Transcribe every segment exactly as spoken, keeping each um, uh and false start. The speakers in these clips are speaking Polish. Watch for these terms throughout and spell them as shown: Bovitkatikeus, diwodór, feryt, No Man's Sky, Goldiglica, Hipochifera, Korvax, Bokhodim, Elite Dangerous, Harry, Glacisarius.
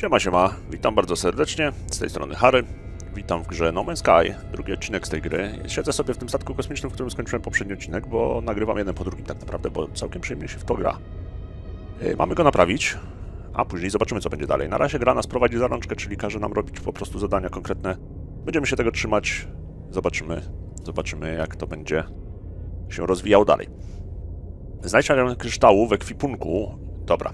Siema, siema, witam bardzo serdecznie, z tej strony Harry. Witam w grze No Man's Sky, drugi odcinek z tej gry. Siedzę sobie w tym statku kosmicznym, w którym skończyłem poprzedni odcinek, bo nagrywam jeden po drugim tak naprawdę, bo całkiem przyjemnie się w to gra. Yy, mamy go naprawić, a później zobaczymy, co będzie dalej. Na razie gra nas prowadzi za rączkę, czyli każe nam robić po prostu zadania konkretne. Będziemy się tego trzymać, zobaczymy, zobaczymy jak to będzie się rozwijało dalej. Znajdź milion kryształu w ekwipunku. Dobra.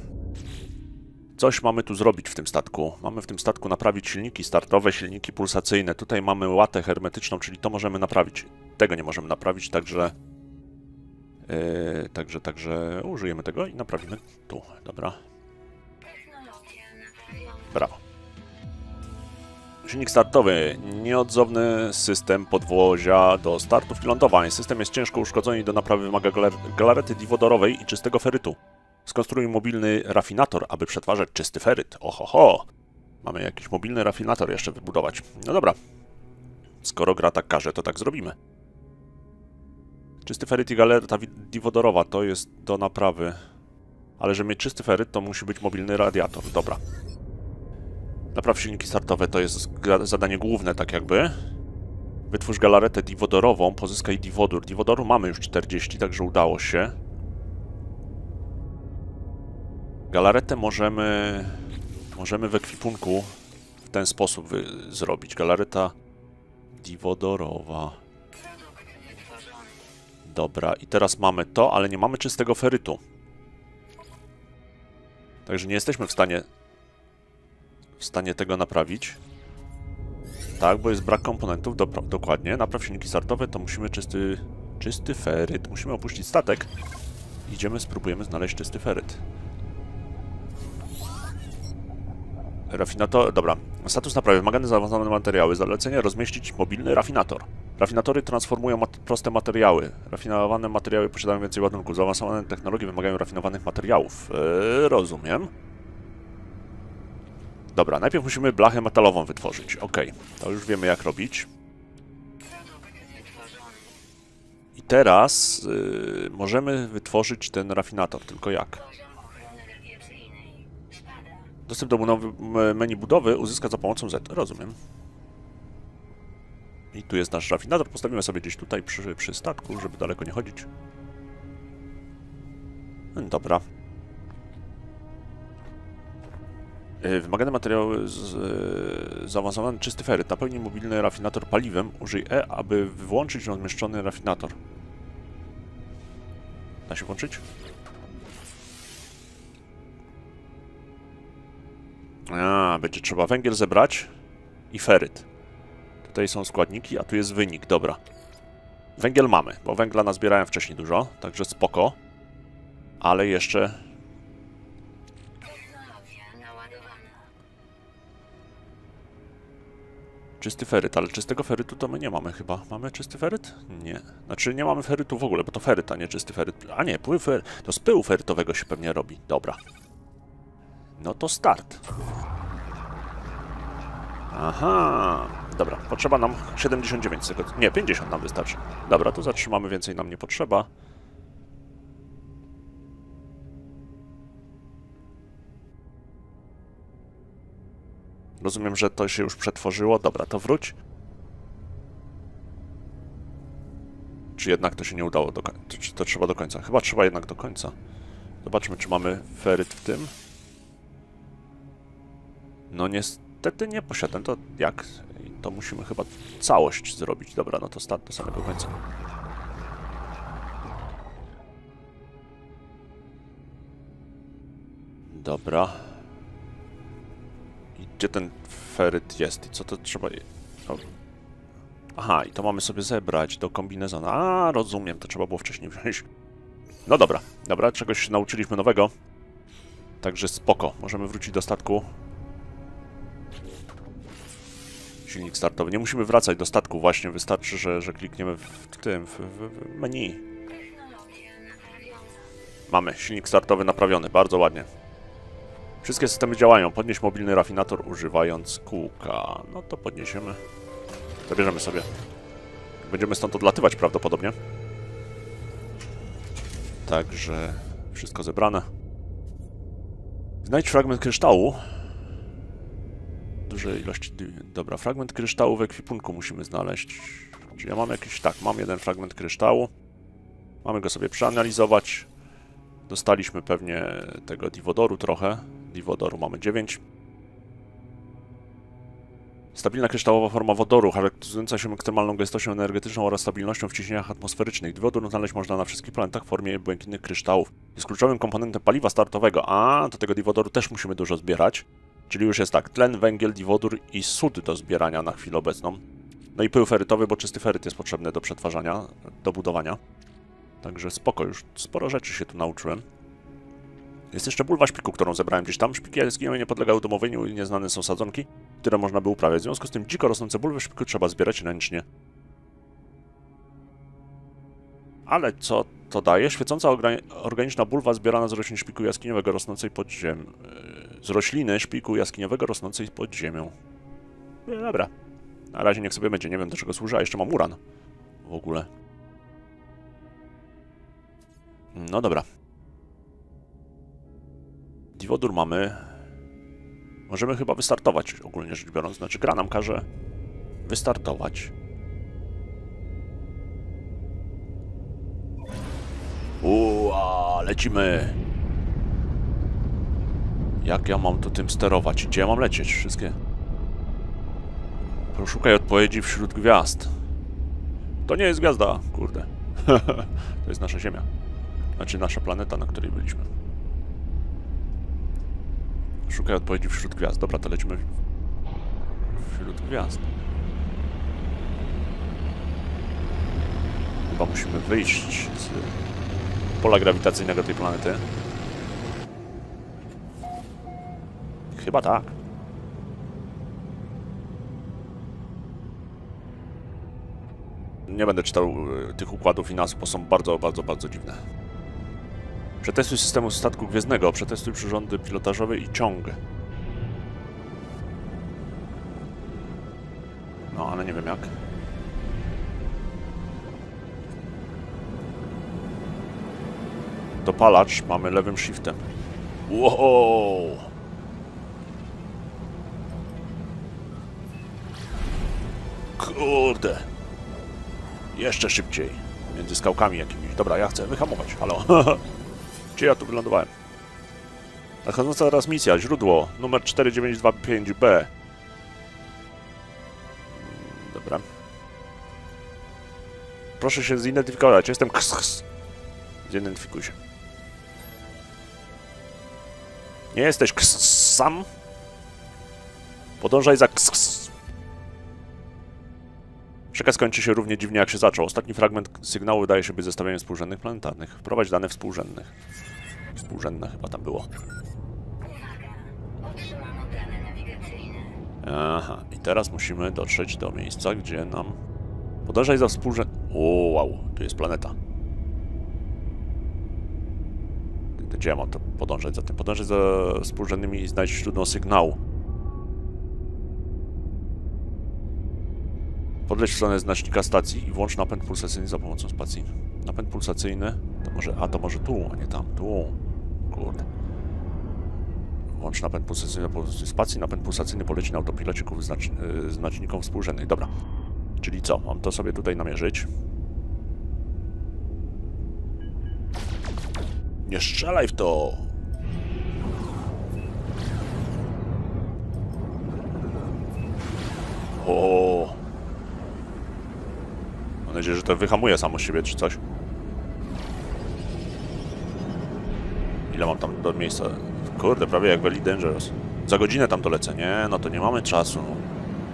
Coś mamy tu zrobić w tym statku. Mamy w tym statku naprawić silniki startowe, silniki pulsacyjne. Tutaj mamy łatę hermetyczną, czyli to możemy naprawić. Tego nie możemy naprawić, także... Yy, także, także użyjemy tego i naprawimy tu. Dobra. Brawo. Silnik startowy. Nieodzowny system podwozia do startów i lądowań. System jest ciężko uszkodzony i do naprawy wymaga galarety diwodorowej i czystego ferytu. Skonstruuj mobilny rafinator, aby przetwarzać czysty feryt. Ohoho! Mamy jakiś mobilny rafinator jeszcze wybudować. No dobra. Skoro gra tak każe, to tak zrobimy. Czysty feryt i galereta diwodorowa to jest do naprawy. Ale żeby mieć czysty feryt, to musi być mobilny radiator. Dobra. Napraw silniki startowe to jest zadanie główne, tak jakby. Wytwórz galaretę diwodorową, pozyskaj diwodór. Diwodoru mamy już czterdzieści, także udało się. Galaretę możemy, możemy w ekwipunku w ten sposób zrobić. Galareta diwodorowa. Dobra, i teraz mamy to, ale nie mamy czystego ferytu. Także nie jesteśmy w stanie, w stanie tego naprawić. Tak, bo jest brak komponentów, do, dokładnie. Napraw silniki startowe, to musimy czysty, czysty feryt. Musimy opuścić statek. Idziemy, spróbujemy znaleźć czysty feryt. Rafinator... Dobra. Status naprawy. Wymagane zaawansowane materiały. Zalecenie rozmieścić mobilny rafinator. Rafinatory transformują mat proste materiały. Rafinowane materiały posiadają więcej ładunków. Zaawansowane technologie wymagają rafinowanych materiałów. Eee, rozumiem. Dobra. Najpierw musimy blachę metalową wytworzyć. Ok. To już wiemy jak robić. I teraz yy, możemy wytworzyć ten rafinator. Tylko jak? Dostęp do menu budowy uzyska za pomocą Z. Rozumiem. I tu jest nasz rafinator. Postawimy sobie gdzieś tutaj przy, przy statku, żeby daleko nie chodzić. Dobra. Wymagane materiały z, zaawansowany czysty feryt. Napełnij mobilny rafinator paliwem. Użyj E, aby wyłączyć rozmieszczony rafinator. Da się włączyć? A, będzie trzeba węgiel zebrać i feryt. Tutaj są składniki, a tu jest wynik, dobra. Węgiel mamy, bo węgla nazbierałem wcześniej dużo, także spoko. Ale jeszcze... Czysty feryt, ale czystego ferytu to my nie mamy chyba. Mamy czysty feryt? Nie. Znaczy nie mamy ferytu w ogóle, bo to feryt, a nie czysty feryt. A nie, pył feryt. To z pyłu ferytowego się pewnie robi, dobra. No to start. Aha. Dobra, potrzeba nam siedemdziesiąt dziewięć sekund. Nie, pięćdziesiąt nam wystarczy. Dobra, to zatrzymamy, więcej nam nie potrzeba. Rozumiem, że to się już przetworzyło. Dobra, to wróć. Czy jednak to się nie udało do końca? Czy to trzeba do końca? Chyba trzeba jednak do końca. Zobaczmy, czy mamy feryt w tym. No niestety nie posiadam, to jak? To musimy chyba całość zrobić. Dobra, no to start do samego końca. Dobra. I gdzie ten feryt jest? I co to trzeba... O. Aha, i to mamy sobie zebrać do kombinezona. A, rozumiem, to trzeba było wcześniej wziąć. No dobra, dobra, czegoś się nauczyliśmy nowego. Także spoko, możemy wrócić do statku. Silnik startowy. Nie musimy wracać do statku właśnie, wystarczy, że, że klikniemy w tym, w, w menu. Mamy silnik startowy naprawiony, bardzo ładnie. Wszystkie systemy działają. Podnieś mobilny rafinator używając kółka. No to podniesiemy. Zabierzemy sobie. Będziemy stąd odlatywać prawdopodobnie. Także wszystko zebrane. Znajdź fragment kryształu. duże ilości... Dobra, fragment kryształu w ekwipunku musimy znaleźć. Czy ja mam jakiś... Tak, mam jeden fragment kryształu. Mamy go sobie przeanalizować. Dostaliśmy pewnie tego diwodoru trochę. Diwodoru mamy dziewięć. Stabilna kryształowa forma wodoru, charakteryzująca się ekstremalną gęstością energetyczną oraz stabilnością w ciśnieniach atmosferycznych. Dwodór znaleźć można na wszystkich planetach w formie błękitnych kryształów. Jest kluczowym komponentem paliwa startowego. A, do tego diwodoru też musimy dużo zbierać. Czyli już jest tak, tlen, węgiel, diwodór i sód do zbierania na chwilę obecną. No i pył ferytowy, bo czysty feryt jest potrzebny do przetwarzania, do budowania. Także spoko, już sporo rzeczy się tu nauczyłem. Jest jeszcze bulwa szpiku, którą zebrałem gdzieś tam. Szpiki zginęły, nie podlegały domowieniu i nieznane są sadzonki, które można by uprawiać. W związku z tym dziko rosnące bulwy szpiku trzeba zbierać ręcznie. Ale co to daje? Świecąca organiczna bulwa zbierana z roślin szpiku jaskiniowego rosnącej pod ziemią. Z rośliny szpiku jaskiniowego rosnącej pod ziemią. No dobra. Na razie niech sobie będzie, nie wiem do czego służy, a jeszcze mam uran. W ogóle. No dobra. Diwodór mamy. Możemy chyba wystartować, ogólnie rzecz biorąc. Znaczy, gra nam każe wystartować. Uaa, lecimy! Jak ja mam to tym sterować? Gdzie ja mam lecieć? Wszystkie... Poszukaj odpowiedzi wśród gwiazd. To nie jest gwiazda, kurde. To jest nasza Ziemia. Znaczy, nasza planeta, na której byliśmy. Szukaj odpowiedzi wśród gwiazd. Dobra, to lecimy wśród gwiazd. Chyba musimy wyjść z pola grawitacyjnego tej planety. Chyba tak. Nie będę czytał tych układów i nazw, bo są bardzo, bardzo, bardzo dziwne. Przetestuj systemu statku gwiezdnego, przetestuj przyrządy pilotażowe i ciąg. No, ale nie wiem jak. Dopalacz mamy lewym shiftem. Wow! Kurde! Jeszcze szybciej. Między skałkami jakimiś. Dobra, ja chcę wyhamować. Halo. Gdzie ja tu wylądowałem? Nadchodząca transmisja, źródło, numer cztery dziewięć dwa pięć B. Dobra. Proszę się zidentyfikować, jestem ks. Zidentyfikuj się. Nie jesteś ks sam? Podążaj za ks. Przekaz kończy się równie dziwnie jak się zaczął. Ostatni fragment sygnału wydaje się być zestawieniem współrzędnych planetarnych. Wprowadź dane współrzędnych. Współrzędne chyba tam było. Aha, i teraz musimy dotrzeć do miejsca, gdzie nam... Podążaj za współrzędnym... O, wow, tu jest planeta. Gdzie ja mam to podążać za tym? Podążaj za współrzędnymi i znajdź źródło sygnału. Podleć w stronę znacznika stacji i włącz napęd pulsacyjny za pomocą spacji. Napęd pulsacyjny... To może... A, to może tu, a nie tam. Tu. Kurde. Włącz napęd pulsacyjny za pomocą spacji. Napęd pulsacyjny poleci na autopilocie ku znacz... znacznikom współrzędnych. Dobra. Czyli co? Mam to sobie tutaj namierzyć. Nie strzelaj w to! O. Mam nadzieję, że to wyhamuje samo z siebie, czy coś. Ile mam tam do miejsca? Kurde, prawie jak w Elite Dangerous. Za godzinę tam to lecę. Nie, no to nie mamy czasu.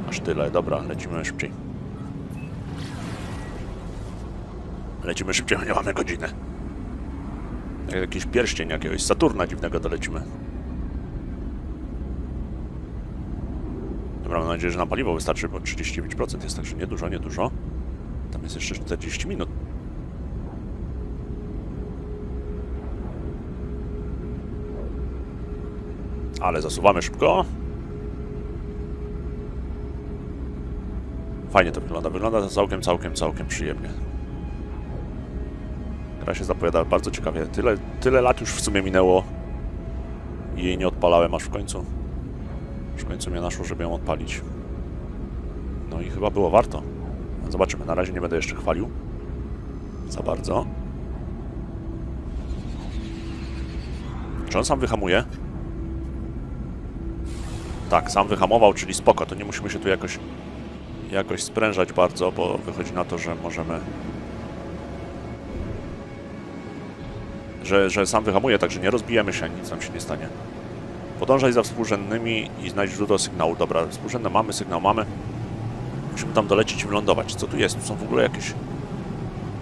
Aż tyle. Dobra, lecimy szybciej. Lecimy szybciej, bo nie mamy godziny. Jak jakiś pierścień jakiegoś Saturna dziwnego dolecimy. Dobra, mam nadzieję, że na paliwo wystarczy, bo trzydzieści dziewięć procent jest, także niedużo, niedużo. Tam jest jeszcze czterdzieści minut. Ale zasuwamy szybko. Fajnie to wygląda. Wygląda to całkiem, całkiem, całkiem przyjemnie. Gra się zapowiada bardzo ciekawie. Tyle, tyle lat już w sumie minęło i jej nie odpalałem aż w końcu. W końcu mnie naszło, żeby ją odpalić. No i chyba było warto. Zobaczymy, na razie nie będę jeszcze chwalił za bardzo. Czy on sam wyhamuje? Tak, sam wyhamował, czyli spoko, to nie musimy się tu jakoś, jakoś sprężać bardzo, bo wychodzi na to, że możemy... Że, że sam wyhamuje, także nie rozbijemy się, nic nam się nie stanie. Podążaj za współrzędnymi i znajdź źródło sygnału. Dobra, współrzędne mamy, sygnał mamy. Musimy tam dolecieć i wylądować. Co tu jest? Tu są w ogóle jakieś...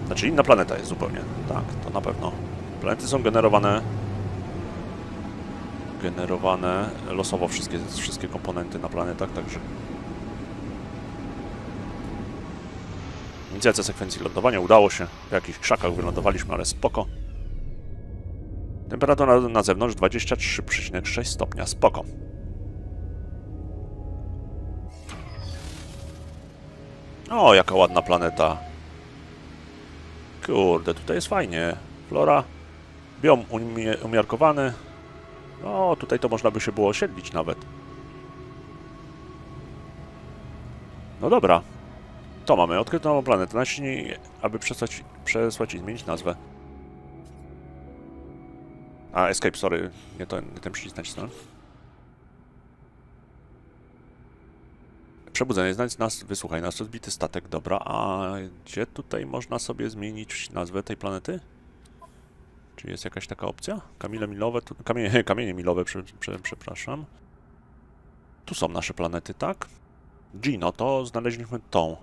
Znaczy inna planeta jest zupełnie. Tak, to na pewno. Planety są generowane... generowane losowo wszystkie, wszystkie komponenty na planetach, także... Inicjacja sekwencji lądowania. Udało się. W jakichś krzakach wylądowaliśmy, ale spoko. Temperatura na zewnątrz dwadzieścia trzy przecinek sześć stopnia. Spoko. O, jaka ładna planeta. Kurde, tutaj jest fajnie. Flora. Biom umie umiarkowany. No, tutaj to można by się było osiedlić nawet. No dobra. To mamy. Odkryto nową planetę. Naciśnij, aby przesłać, przesłać i zmienić nazwę. A, escape, sorry. Nie, to, nie ten przycisk nacisnąłem. Przebudzenie, znajdź nas, wysłuchaj nas, rozbity statek, dobra. A gdzie tutaj można sobie zmienić nazwę tej planety? Czy jest jakaś taka opcja? Kamienie milowe, tu, kamienie, kamienie milowe, prze, prze, przepraszam. Tu są nasze planety, tak? Gino, to znaleźliśmy tą.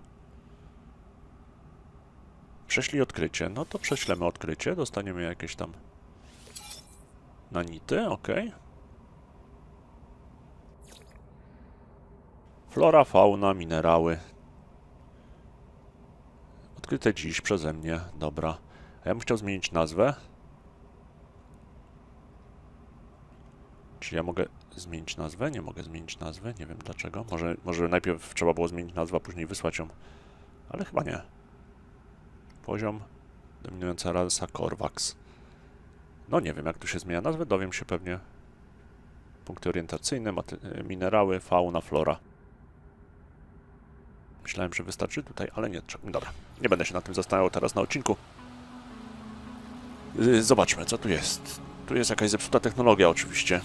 Prześlij odkrycie, no to prześlemy odkrycie, dostaniemy jakieś tam nanity, ok. Flora, fauna, minerały. Odkryte dziś przeze mnie. Dobra. A ja bym chciał zmienić nazwę. Czy ja mogę zmienić nazwę? Nie mogę zmienić nazwy. Nie wiem dlaczego. Może, może najpierw trzeba było zmienić nazwę, a później wysłać ją. Ale chyba nie. Poziom. Dominująca rasa Korvax. No nie wiem, jak tu się zmienia nazwę. Dowiem się pewnie. Punkty orientacyjne, minerały, fauna, flora. Myślałem, że wystarczy tutaj, ale nie. Dobra, nie będę się nad tym zastanawiał teraz na odcinku. Zobaczmy, co tu jest. Tu jest jakaś zepsuta technologia oczywiście.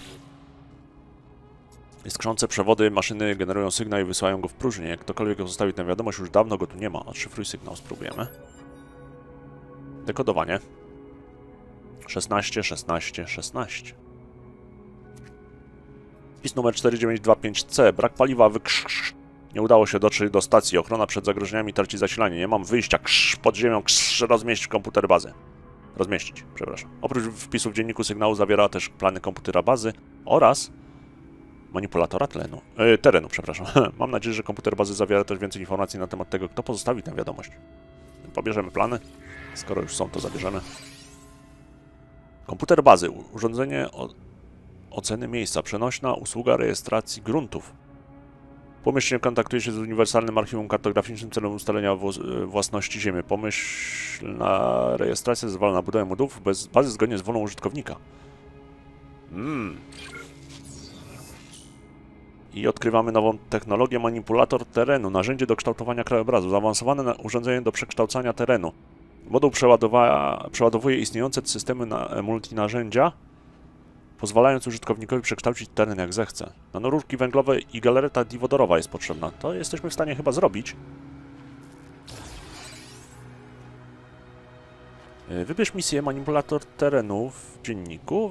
Iskrzące przewody maszyny generują sygnał i wysyłają go w próżnię. Jak ktokolwiek zostawił tę wiadomość, już dawno go tu nie ma. Odszyfruj sygnał, spróbujemy. Dekodowanie. szesnaście, szesnaście, szesnaście. Wpis numer cztery dziewięć dwa pięć C. Brak paliwa, wykrz... Nie udało się dotrzeć do stacji. Ochrona przed zagrożeniami traci zasilanie. Nie mam wyjścia. Krz, pod ziemią. Krz, rozmieścić komputer bazy. Rozmieścić, przepraszam. Oprócz wpisu w dzienniku sygnału zawiera też plany komputera bazy oraz manipulatora tlenu, e, terenu, przepraszam. Mam nadzieję, że komputer bazy zawiera też więcej informacji na temat tego, kto pozostawi tę wiadomość. Pobierzemy plany. Skoro już są, to zabierzemy. Komputer bazy. Urządzenie oceny miejsca. Przenośna usługa rejestracji gruntów. Pomyślnie kontaktuje się z Uniwersalnym Archiwum Kartograficznym celem ustalenia własności Ziemi. Pomyślna rejestracja zezwala na budowę modów bez bazy zgodnie z wolą użytkownika. Mm. I odkrywamy nową technologię, manipulator terenu. Narzędzie do kształtowania krajobrazu. Zaawansowane urządzenie do przekształcania terenu. Moduł przeładowuje istniejące systemy na multinarzędzia, pozwalając użytkownikowi przekształcić teren jak zechce. Nanorurki węglowe i galareta diwodorowa jest potrzebna. To jesteśmy w stanie chyba zrobić. Wybierz misję manipulator terenu w dzienniku.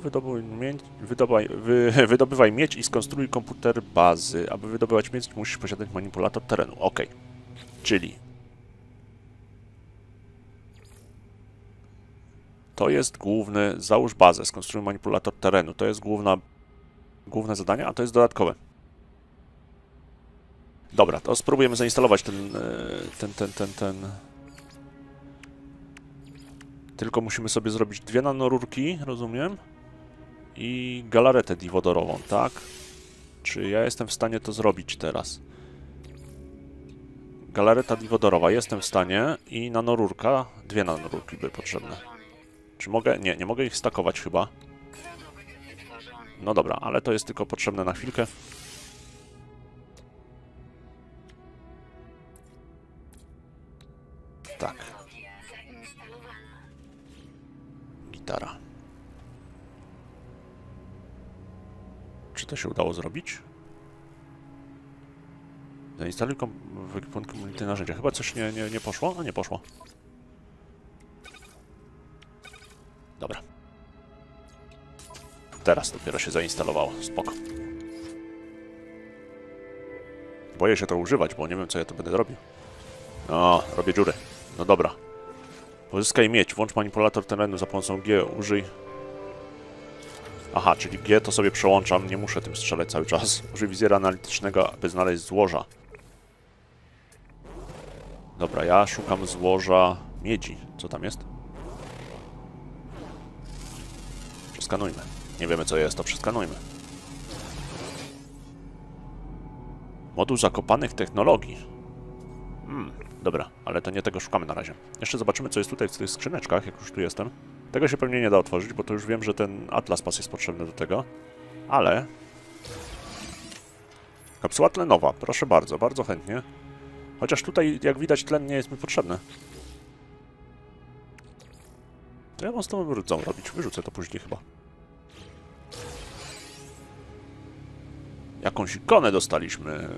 Wydobywaj, wy, wydobywaj miedź i skonstruuj komputer bazy. Aby wydobywać miedź, musisz posiadać manipulator terenu. Ok. Czyli... To jest główny, załóż bazę, skonstruuj manipulator terenu. To jest główna, główne zadanie, a to jest dodatkowe. Dobra, to spróbujemy zainstalować ten, ten, ten, ten, ten. Tylko musimy sobie zrobić dwie nanorurki, rozumiem, i galaretę diwodorową, tak? Czy ja jestem w stanie to zrobić teraz? Galareta diwodorowa, jestem w stanie i nanorurka, dwie nanorurki były potrzebne. Czy mogę? Nie, nie mogę ich stakować chyba. No dobra, ale to jest tylko potrzebne na chwilkę. to się udało zrobić. Zainstaluj kom wykładkę komunity narzędzia. Chyba coś nie, nie, nie poszło? A nie poszło. Dobra. Teraz dopiero się zainstalowało. Spoko. Boję się to używać, bo nie wiem, co ja to będę robił. No, robię dziury. No dobra. Pozyskaj miedź. Włącz manipulator terenu za pomocą G. Użyj... Aha, czyli G to sobie przełączam. Nie muszę tym strzelać cały czas. Użyj wizjera analitycznego, aby znaleźć złoża. Dobra, ja szukam złoża miedzi. Co tam jest? Przeskanujmy. Nie wiemy, co jest, to przeskanujmy. Moduł zakopanych technologii. Hmm, dobra, ale to nie tego szukamy na razie. Jeszcze zobaczymy, co jest tutaj w tych skrzyneczkach, jak już tu jestem. Tego się pewnie nie da otworzyć, bo to już wiem, że ten Atlas Pass jest potrzebny do tego. Ale... Kapsuła tlenowa, proszę bardzo, bardzo chętnie. Chociaż tutaj, jak widać, tlen nie jest mi potrzebny. To ja mam z tą rdzą robić, wyrzucę to później chyba. Jakąś ikonę dostaliśmy.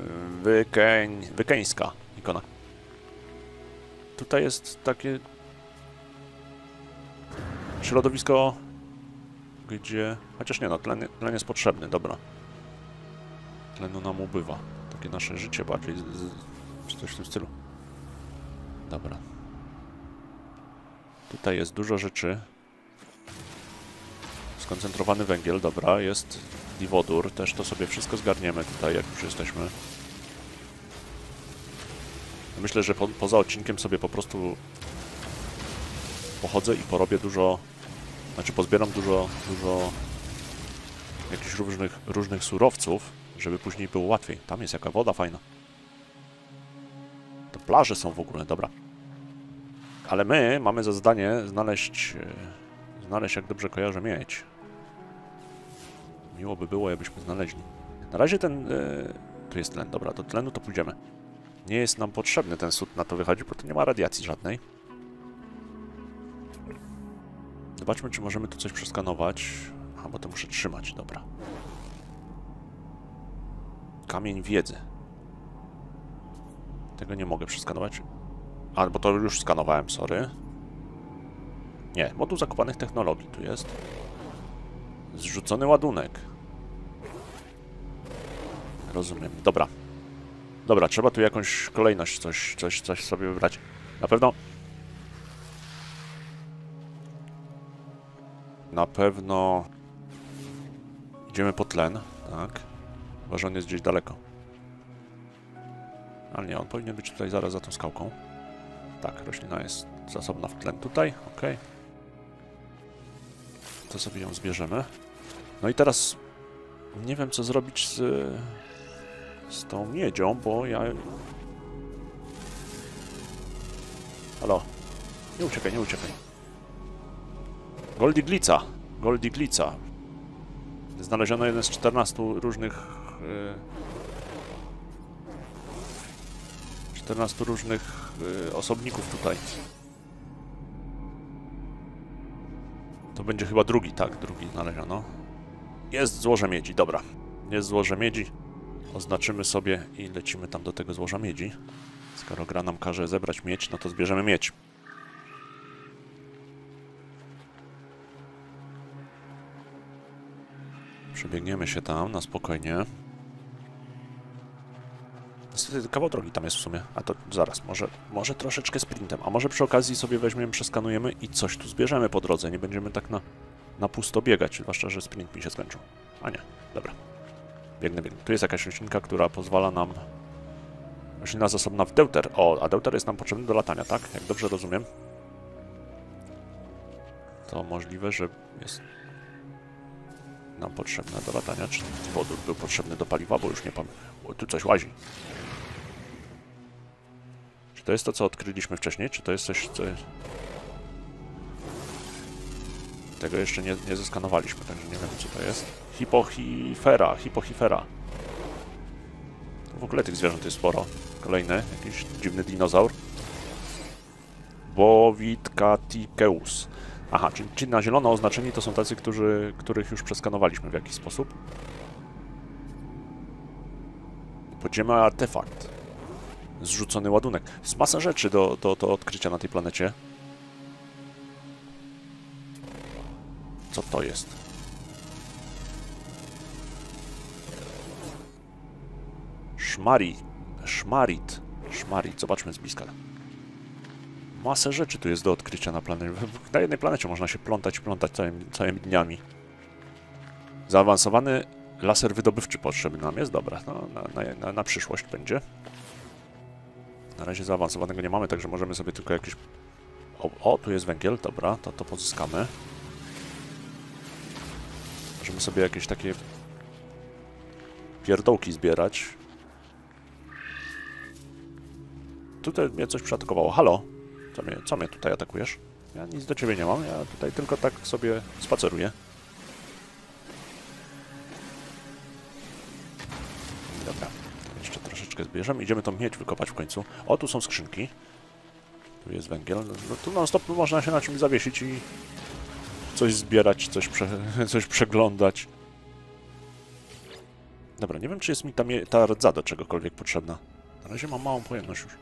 Wykeń... Wykeńska ikona. Tutaj jest takie... Środowisko... Gdzie... Chociaż nie no, tlen, tlen jest potrzebny, dobra. Tlenu nam ubywa. Takie nasze życie bardziej... Z, z, czy coś w tym stylu. Dobra. Tutaj jest dużo rzeczy. Skoncentrowany węgiel, dobra, jest... I wodór, też to sobie wszystko zgarniemy tutaj, jak już jesteśmy. Myślę, że po, poza odcinkiem sobie po prostu pochodzę i porobię dużo, znaczy pozbieram dużo, dużo jakichś różnych, różnych surowców, żeby później było łatwiej. Tam jest jaka woda fajna. To plaże są w ogóle, dobra. Ale my mamy za zadanie znaleźć, znaleźć jak dobrze kojarzę, miedź. Miło by było, jakbyśmy znaleźli. Na razie ten... Yy, tu jest tlen, dobra, do tlenu to pójdziemy. Nie jest nam potrzebny ten sód, na to wychodzi, bo tu nie ma radiacji żadnej. Zobaczmy, czy możemy tu coś przeskanować. A, bo to muszę trzymać, dobra. Kamień wiedzy. Tego nie mogę przeskanować. A, bo to już skanowałem, sorry. Nie, moduł zakopanych technologii tu jest. Zrzucony ładunek. Rozumiem. Dobra. Dobra, trzeba tu jakąś kolejność, coś, coś, coś sobie wybrać. Na pewno... Na pewno... Idziemy po tlen, tak. Chyba, że on jest gdzieś daleko. Ale nie, on powinien być tutaj zaraz za tą skałką. Tak, roślina jest zasobna w tlen tutaj, okej. To sobie ją zbierzemy. No i teraz nie wiem, co zrobić z, z tą miedzią, bo ja... Halo. Nie uciekaj, nie uciekaj. Goldiglica. Goldiglica. Znaleziono jeden z czternastu różnych... czternastu różnych osobników tutaj. To będzie chyba drugi, tak, drugi znaleziono. Jest złoże miedzi, dobra. Jest złoże miedzi. Oznaczymy sobie i lecimy tam do tego złoża miedzi. Skoro gra nam każe zebrać miedź, no to zbierzemy miedź. Przebiegniemy się tam na spokojnie. Niestety kawał drogi tam jest w sumie. A to zaraz, może, może troszeczkę sprintem. A może przy okazji sobie weźmiemy, przeskanujemy i coś tu zbierzemy po drodze. Nie będziemy tak na, na pusto biegać, zwłaszcza, że sprint mi się skończył. A nie, dobra. Biegnę, biegnę. Tu jest jakaś roślinka, która pozwala nam... Roślina zasobna w deuter. O, a deuter jest nam potrzebny do latania, tak? Jak dobrze rozumiem. To możliwe, że jest nam potrzebne do latania. Czy wodór był potrzebny do paliwa, bo już nie pamiętam. O, tu coś łazi. To jest to, co odkryliśmy wcześniej, czy to jest coś, co... Tego jeszcze nie, nie zeskanowaliśmy, także nie wiem, co to jest. Hipochifera, hipochifera. To w ogóle tych zwierząt jest sporo. Kolejny, jakiś dziwny dinozaur. Bovitkatikeus. Aha, czyli, czyli na zielono oznaczeni to są tacy, którzy, których już przeskanowaliśmy w jakiś sposób. Podziemny artefakt. Zrzucony ładunek. Jest masa rzeczy do, do, do odkrycia na tej planecie. Co to jest? Szmari. Szmarit. Szmarit. Zobaczmy z bliska. Masę rzeczy tu jest do odkrycia na planecie. Na jednej planecie można się plątać, plątać całymi, całymi dniami. Zaawansowany laser wydobywczy potrzebny nam jest. Dobra, no, na, na, na przyszłość będzie. Na razie zaawansowanego nie mamy, także możemy sobie tylko jakieś... O, o tu jest węgiel, dobra, to to pozyskamy. Możemy sobie jakieś takie pierdołki zbierać. Tutaj mnie coś przyatakowało. Halo? Co mnie, co mnie tutaj atakujesz? Ja nic do ciebie nie mam, ja tutaj tylko tak sobie spaceruję. Dobra, jeszcze troszeczkę zbierzemy. Idziemy tą miedź wykopać w końcu. O, tu są skrzynki. Tu jest węgiel. No, tu non stop można się na czymś zawiesić i coś zbierać, coś, prze, coś przeglądać. Dobra, nie wiem, czy jest mi ta, ta rdza do czegokolwiek potrzebna. Na razie mam małą pojemność już.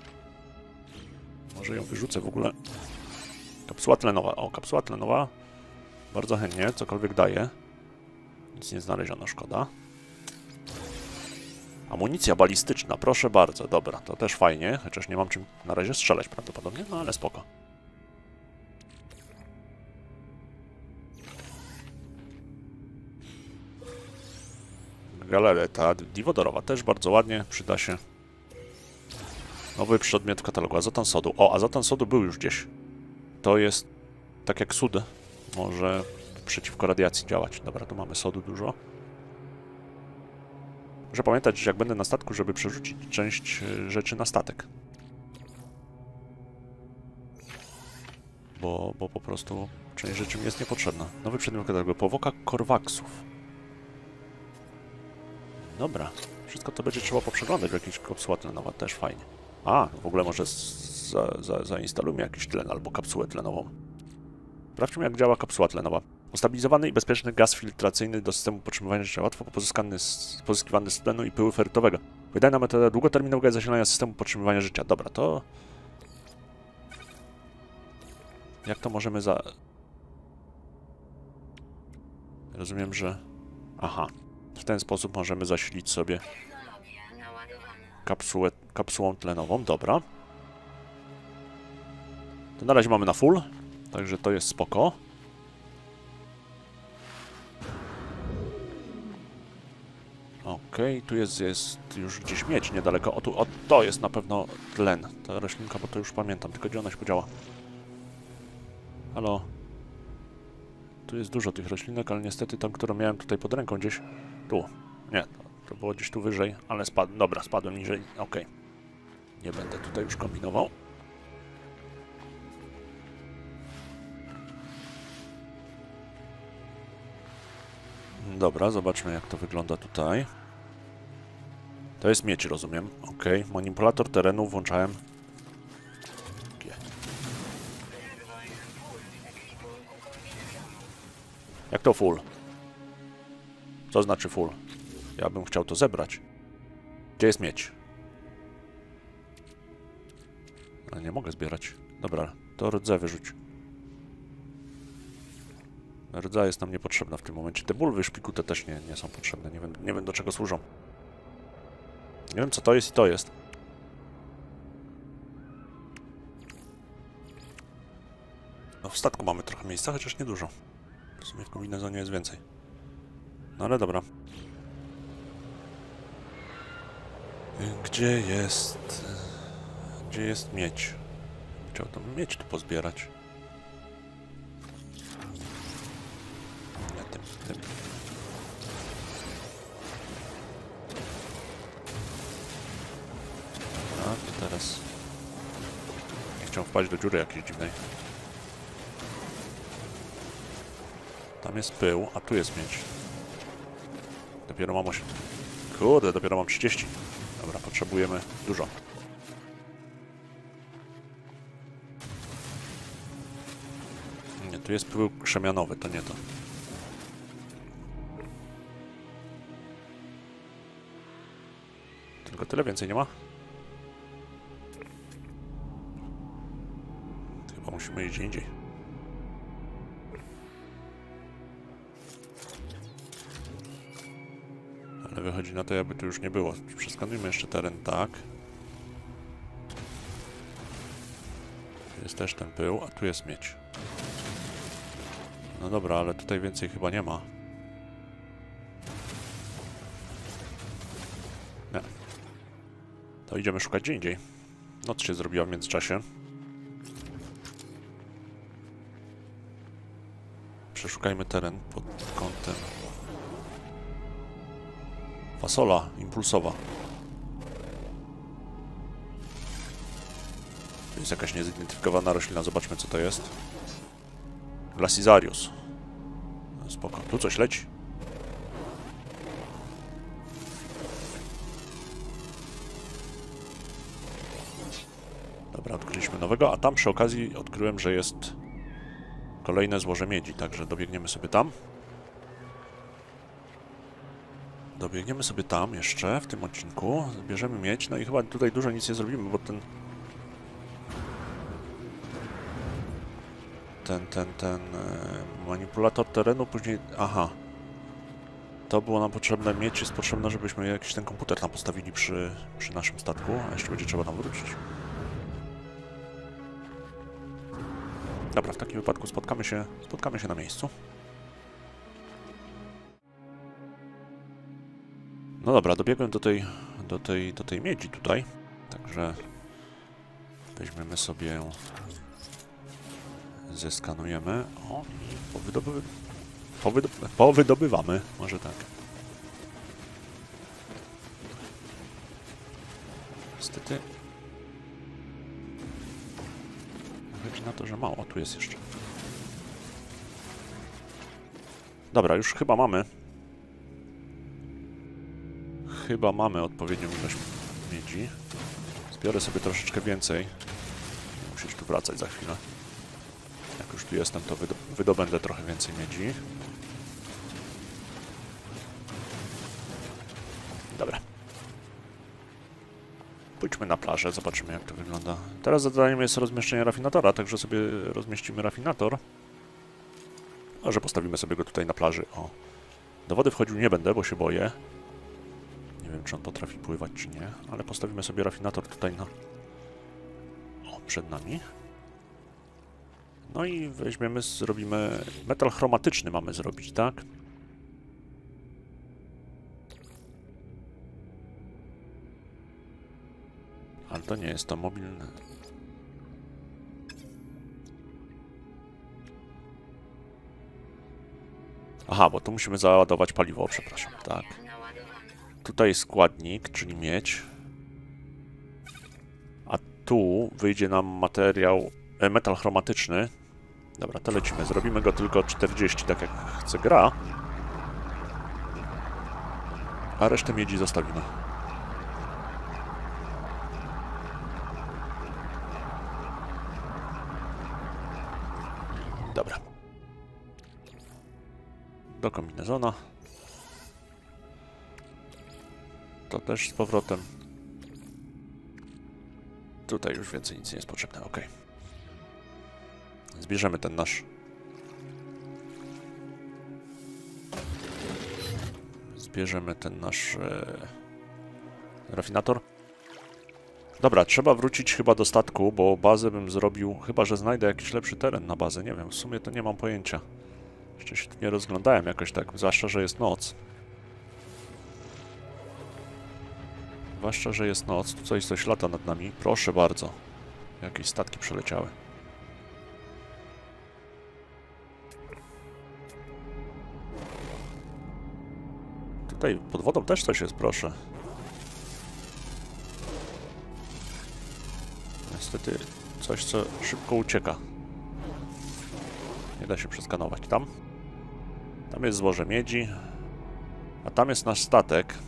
Może ją wyrzucę w ogóle. Kapsuła tlenowa. O, kapsuła tlenowa. Bardzo chętnie, cokolwiek daje. Nic nie znaleziono, szkoda. Amunicja balistyczna, proszę bardzo. Dobra, to też fajnie, chociaż nie mam czym na razie strzelać prawdopodobnie, no ale spoko. Galereta diwodorowa też bardzo ładnie, przyda się. Nowy przedmiot w katalogu, azotan sodu. O, azotan sodu był już gdzieś. To jest, tak jak sód, może przeciwko radiacji działać. Dobra, tu mamy sodu dużo. Muszę pamiętać, jak będę na statku, żeby przerzucić część rzeczy na statek. Bo, bo po prostu część rzeczy mi jest niepotrzebna. Nowy przedmiot w katalogu, powłoka korwaksów. Dobra. Wszystko to będzie trzeba poprzeglądać w jakiejś kapsuła tlenowa, też fajnie. A, w ogóle może za, za, zainstalujmy jakiś tlen albo kapsułę tlenową. Sprawdźmy, jak działa kapsuła tlenowa. Ustabilizowany i bezpieczny gaz filtracyjny do systemu podtrzymywania życia łatwo pozyskany z, pozyskiwany z tlenu i pyłu ferrytowego. Wydajna metoda długoterminowego zasilania systemu podtrzymywania życia. Dobra, to... Jak to możemy za... Rozumiem, że... Aha. W ten sposób możemy zasilić sobie kapsułę, kapsułą tlenową, dobra. To na razie mamy na full, także to jest spoko. Okej, okay, tu jest, jest już gdzieś miedź niedaleko. O, tu, o, to jest na pewno tlen, ta roślinka, bo to już pamiętam, tylko gdzie ona się podziała. Halo. Tu jest dużo tych roślinek, ale niestety tą, którą miałem tutaj pod ręką gdzieś... Tu. Nie, to było gdzieś tu wyżej, ale spadłem. Dobra, spadłem niżej. Okej. Nie będę tutaj już kombinował. Dobra, zobaczmy, jak to wygląda tutaj. To jest miedź, rozumiem. Okej. Manipulator terenu włączałem. Jak to full? Co znaczy full? Ja bym chciał to zebrać. Gdzie jest miedź? Ale nie mogę zbierać. Dobra, to rdzę wyrzuć. Rdza jest nam niepotrzebna w tym momencie. Te bulwy szpikute też nie, nie są potrzebne. Nie wiem, nie wiem, do czego służą. Nie wiem, co to jest i to jest. No w statku mamy trochę miejsca, chociaż niedużo. W sumie w kombinezonie jest więcej. No ale dobra. Gdzie jest... Gdzie jest miedź? Chciałbym miedź tu pozbierać. Ja tym, tym. Dobra, to teraz... Nie chciałem wpaść do dziury jakiejś dziwnej. Tam jest pył, a tu jest miedź. Dopiero mam osiem. Kurde, dopiero mam trzydzieści. Dobra, potrzebujemy dużo. Nie, tu jest pył krzemianowy, to nie to. Tylko tylko tyle, więcej nie ma. Chyba musimy iść indziej. Ale wychodzi na to, jakby tu już nie było. Przeskanujmy jeszcze teren tak. Tu jest też ten pył, a tu jest miedź. No dobra, ale tutaj więcej chyba nie ma. Nie. To idziemy szukać gdzie indziej. Noc się zrobiła w międzyczasie. Przeszukajmy teren pod kątem. Fasola impulsowa. To jest jakaś niezidentyfikowana roślina. Zobaczmy, co to jest. Glacisarius. No spoko. Tu coś leci. Dobra, odkryliśmy nowego, a tam przy okazji odkryłem, że jest kolejne złoże miedzi, także dobiegniemy sobie tam. Dobiegniemy sobie tam jeszcze w tym odcinku, zbierzemy miedź, no i chyba tutaj dużo nic nie zrobimy, bo ten... Ten, ten, ten... manipulator terenu później... Aha. To było nam potrzebne, miedź jest potrzebna, żebyśmy jakiś ten komputer tam postawili przy, przy naszym statku, a jeszcze będzie trzeba tam wrócić. Dobra, w takim wypadku spotkamy się, spotkamy się na miejscu. No dobra, dobiegłem do tej, do tej, do tej miedzi tutaj, także weźmiemy sobie ją, zeskanujemy, o, i powydoby, powydo, powydobywamy, może tak. Niestety... Wychodzi na to, że mało. O, tu jest jeszcze. Dobra, już chyba mamy. Chyba mamy odpowiednią ilość miedzi. Zbiorę sobie troszeczkę więcej. Musisz tu wracać za chwilę. Jak już tu jestem, to wydobędę trochę więcej miedzi. Dobra. Pójdźmy na plażę, zobaczymy jak to wygląda. Teraz zadaniem jest rozmieszczenie rafinatora, także sobie rozmieścimy rafinator. A że postawimy sobie go tutaj na plaży, o. Do wody wchodził nie będę, bo się boję. Nie wiem, czy on potrafi pływać, czy nie, ale postawimy sobie rafinator tutaj na... O, przed nami. No i weźmiemy, zrobimy... Metal chromatyczny mamy zrobić, tak? Ale to nie jest to mobilne. Aha, bo tu musimy załadować paliwo, przepraszam, tak. Tutaj składnik, czyli miedź. A tu wyjdzie nam materiał, e, metal chromatyczny. Dobra, to lecimy. Zrobimy go tylko czterdzieści, tak jak chce gra. A resztę miedzi zostawimy. Do kombinezona. To też z powrotem. Tutaj już więcej nic nie jest potrzebne, ok. Zbierzemy ten nasz. Zbierzemy ten nasz e... rafinator. Dobra, trzeba wrócić chyba do statku, bo bazę bym zrobił, chyba że znajdę jakiś lepszy teren na bazę, nie wiem, w sumie to nie mam pojęcia. Jeszcze się tu nie rozglądałem jakoś tak, zwłaszcza, że jest noc. Zwłaszcza, że jest noc. Tu coś, coś lata nad nami. Proszę bardzo. Jakieś statki przeleciały. Tutaj pod wodą też coś jest, proszę. Niestety coś, co szybko ucieka. Nie da się przeskanować tam. Tam jest złoże miedzi. A tam jest nasz statek.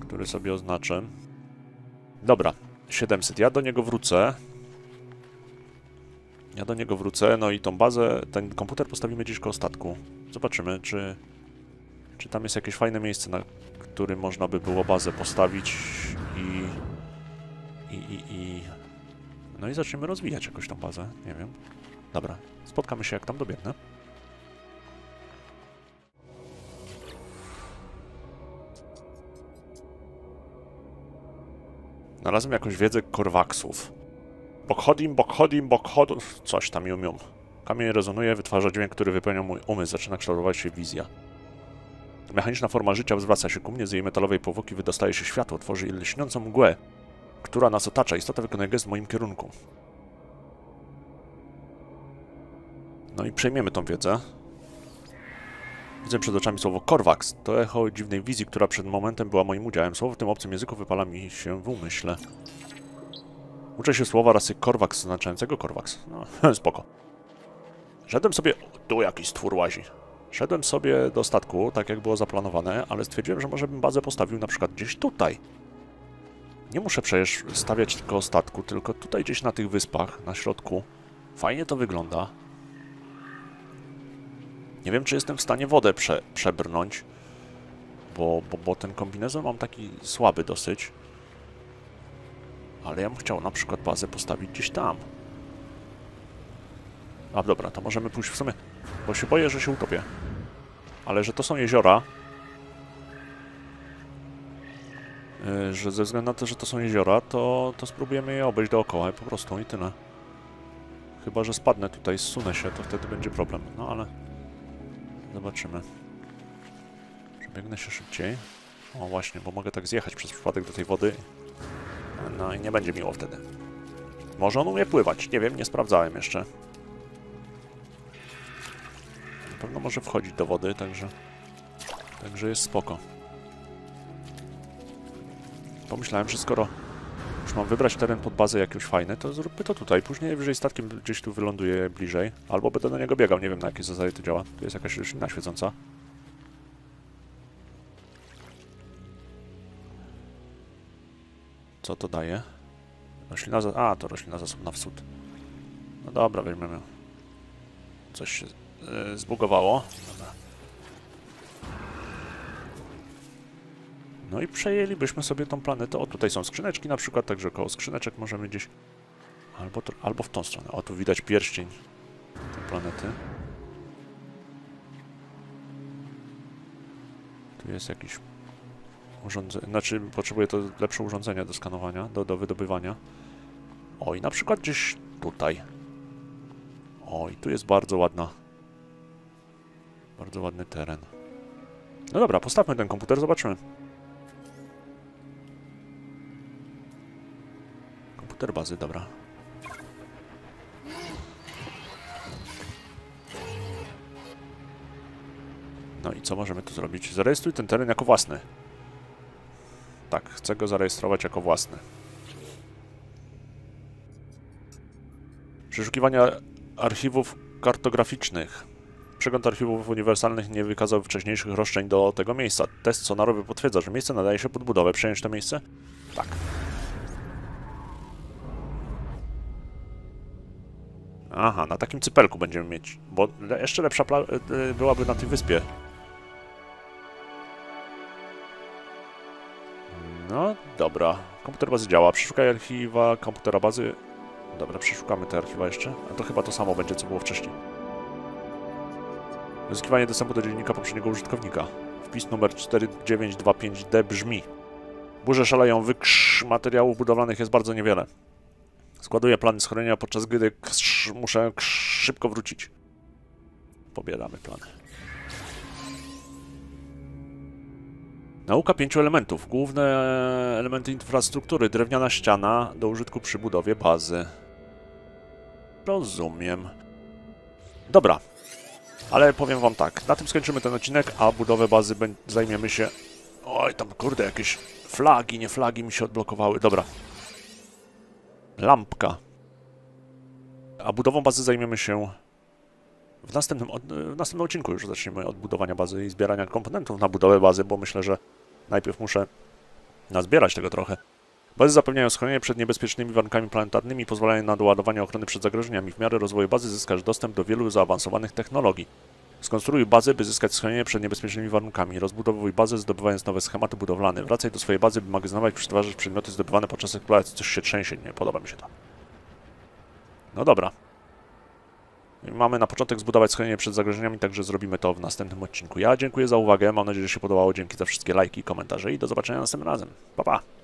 Który sobie oznaczę. Dobra. siedemset. Ja do niego wrócę. Ja do niego wrócę. No i tą bazę, ten komputer postawimy gdzieś koło statku. Zobaczymy, czy... Czy tam jest jakieś fajne miejsce, na którym można by było bazę postawić i... i, i, i... No i zaczniemy rozwijać jakoś tą bazę, nie wiem. Dobra, spotkamy się jak tam dobiegnę. Znalazłem jakąś wiedzę korwaksów. Bokhodim, bokhodim, bokhodim... Coś tam jum jum. Kamień rezonuje, wytwarza dźwięk, który wypełnia mój umysł. Zaczyna kształtować się wizja. Mechaniczna forma życia zwraca się ku mnie, z jej metalowej powłoki wydostaje się światło, tworzy lśniącą mgłę, która nas otacza. Istota wykonuje gest w moim kierunku. No i przejmiemy tą wiedzę. Widzę przed oczami słowo Korvax. To echo dziwnej wizji, która przed momentem była moim udziałem. Słowo w tym obcym języku wypala mi się w umyśle. Uczę się słowa rasy Korvax, znaczącego Korvax. No, spoko. Szedłem sobie... Tu jakiś stwór łazi. Szedłem sobie do statku, tak jak było zaplanowane, ale stwierdziłem, że może bym bazę postawił na przykład gdzieś tutaj. Nie muszę przecież stawiać tylko statku, tylko tutaj gdzieś na tych wyspach, na środku. Fajnie to wygląda. Nie wiem, czy jestem w stanie wodę prze, przebrnąć, bo, bo, bo ten kombinezon mam taki słaby dosyć. Ale ja bym chciał na przykład bazę postawić gdzieś tam. A dobra, to możemy pójść w sumie, bo się boję, że się utopię. Ale że to są jeziora, yy, że ze względu na to, że to są jeziora, to, to spróbujemy je obejść dookoła i po prostu i tyle. Chyba, że spadnę tutaj, zsunę się, to wtedy będzie problem, no ale... Zobaczymy. Przebiegnę się szybciej. O właśnie, bo mogę tak zjechać przez przypadek do tej wody. No i nie będzie miło wtedy. Może on umie pływać, nie wiem, nie sprawdzałem jeszcze. Na pewno może wchodzić do wody, także... Także jest spoko. Pomyślałem, że skoro już mam wybrać teren pod bazę jakiś fajny, to zróbmy to tutaj. Później wyżej statkiem gdzieś tu wyląduję bliżej. Albo będę do niego biegał, nie wiem na jakiej zasadzie to działa. Tu jest jakaś roślina świecąca. Co to daje? Roślina za... A, to roślina zasobna w sód. No dobra, weźmiemy. Coś się yy, zbugowało. Dobra. No i przejęlibyśmy sobie tą planetę. O, tutaj są skrzyneczki na przykład, także koło skrzyneczek możemy gdzieś... Albo, albo w tą stronę. O, tu widać pierścień tej planety. Tu jest jakiś urządzenie... Znaczy, potrzebuję to lepsze urządzenia do skanowania, do, do wydobywania. O, i na przykład gdzieś tutaj. O, i tu jest bardzo ładna... Bardzo ładny teren. No dobra, postawmy ten komputer, zobaczymy. Bazy, dobra. No i co możemy tu zrobić? Zarejestruj ten teren jako własny. Tak, chcę go zarejestrować jako własny. Przeszukiwania archiwów kartograficznych. Przegląd archiwów uniwersalnych nie wykazał wcześniejszych roszczeń do tego miejsca. Test sonarowy potwierdza, że miejsce nadaje się pod budowę. Przejąć to miejsce? Tak. Aha, na takim cypelku będziemy mieć, bo jeszcze lepsza byłaby na tej wyspie. No, dobra. Komputer bazy działa. Przeszukaj archiwa komputera bazy. Dobra, przeszukamy te archiwa jeszcze. A to chyba to samo będzie, co było wcześniej. Uzyskiwanie dostępu do dziennika poprzedniego użytkownika. Wpis numer cztery dziewięć dwa pięć D brzmi. Burze szaleją, wykrz materiałów budowlanych jest bardzo niewiele. Składuję plany schronienia, podczas gdy ksz, muszę ksz, szybko wrócić. Pobieramy plany. Nauka pięciu elementów. Główne elementy infrastruktury. Drewniana ściana do użytku przy budowie bazy. Rozumiem. Dobra. Ale powiem wam tak. Na tym skończymy ten odcinek, a budowę bazy zajmiemy się... Oj, tam kurde, jakieś flagi, nie flagi mi się odblokowały. Dobra. Lampka. A budową bazy zajmiemy się w następnym, od... w następnym odcinku. Już zaczniemy od budowania bazy i zbierania komponentów na budowę bazy, bo myślę, że najpierw muszę nazbierać tego trochę. Bazy zapewniają schronienie przed niebezpiecznymi warunkami planetarnymi, pozwalają na doładowanie ochrony przed zagrożeniami. W miarę rozwoju bazy zyskasz dostęp do wielu zaawansowanych technologii. Skonstruuj bazę, by zyskać schronienie przed niebezpiecznymi warunkami. Rozbudowuj bazę, zdobywając nowe schematy budowlane. Wracaj do swojej bazy, by magazynować, przetwarzać przedmioty zdobywane podczas eksploracji. Coś się trzęsie, nie podoba mi się to. No dobra. Mamy na początek zbudować schronienie przed zagrożeniami, także zrobimy to w następnym odcinku. Ja dziękuję za uwagę, mam nadzieję, że się podobało. Dzięki za wszystkie lajki i komentarze i do zobaczenia następnym razem. Pa, pa!